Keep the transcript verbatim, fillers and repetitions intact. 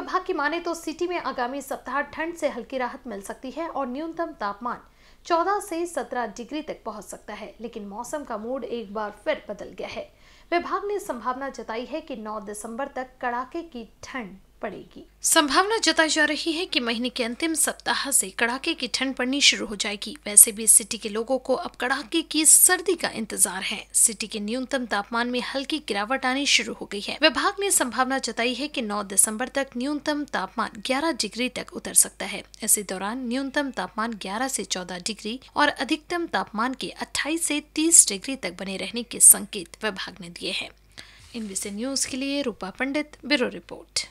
विभाग की माने तो सिटी में आगामी सप्ताह ठंड से हल्की राहत मिल सकती है और न्यूनतम तापमान चौदह से सत्रह डिग्री तक पहुंच सकता है, लेकिन मौसम का मूड एक बार फिर बदल गया है। विभाग ने संभावना जताई है कि नौ दिसंबर तक कड़ाके की ठंड पड़ेगी। संभावना जताई जा रही है कि महीने के अंतिम सप्ताह से कड़ाके की ठंड पड़नी शुरू हो जाएगी। वैसे भी सिटी के लोगों को अब कड़ाके की सर्दी का इंतजार है। सिटी के न्यूनतम तापमान में हल्की गिरावट आनी शुरू हो गई है। विभाग ने संभावना जताई है कि नौ दिसंबर तक न्यूनतम तापमान ग्यारह डिग्री तक उतर सकता है। इसी दौरान न्यूनतम तापमान ग्यारह से चौदह डिग्री और अधिकतम तापमान के अट्ठाईस से तीस डिग्री तक बने रहने के संकेत विभाग ने दिए है। इनबीसी न्यूज के लिए रूपा पंडित, ब्यूरो रिपोर्ट।